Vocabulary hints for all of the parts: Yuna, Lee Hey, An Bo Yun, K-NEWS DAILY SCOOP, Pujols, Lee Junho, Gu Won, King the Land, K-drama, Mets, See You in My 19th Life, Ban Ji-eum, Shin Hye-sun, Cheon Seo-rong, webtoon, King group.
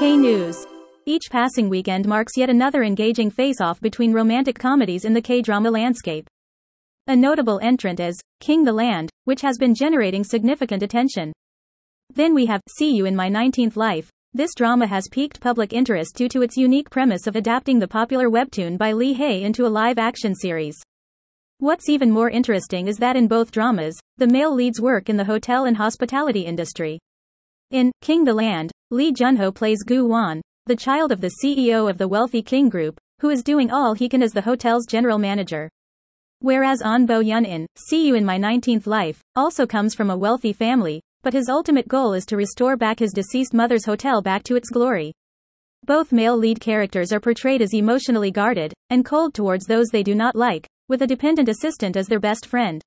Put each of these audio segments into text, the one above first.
K-News. Each passing weekend marks yet another engaging face-off between romantic comedies in the K-drama landscape. A notable entrant is King the Land, which has been generating significant attention. Then we have See You in My 19th Life. This drama has piqued public interest due to its unique premise of adapting the popular webtoon by Lee Hey into a live-action series. What's even more interesting is that in both dramas, the male leads work in the hotel and hospitality industry. In King the Land, Lee Junho plays Gu Won, the child of the CEO of the wealthy King group, who is doing all he can as the hotel's general manager. Whereas An Bo Yun in See You in My 19th Life also comes from a wealthy family, but his ultimate goal is to restore back his deceased mother's hotel back to its glory. Both male lead characters are portrayed as emotionally guarded and cold towards those they do not like, with a dependent assistant as their best friend.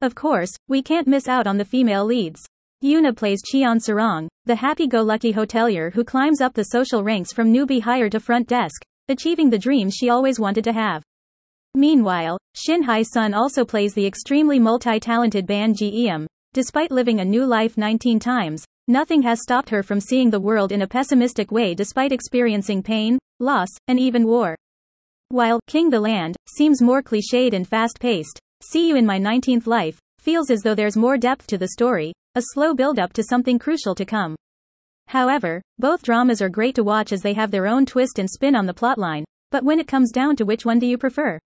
Of course, we can't miss out on the female leads. Yuna plays Cheon Seo-rong, the happy-go-lucky hotelier who climbs up the social ranks from newbie hire to front desk, achieving the dream she always wanted to have. Meanwhile, Shin Hye-sun also plays the extremely multi-talented Ban Ji-eum. Despite living a new life 19 times, nothing has stopped her from seeing the world in a pessimistic way despite experiencing pain, loss, and even war. While King the Land seems more cliched and fast-paced, See You in My 19th Life feels as though there's more depth to the story, a slow build-up to something crucial to come. However, both dramas are great to watch as they have their own twist and spin on the plotline, but when it comes down to which one do you prefer?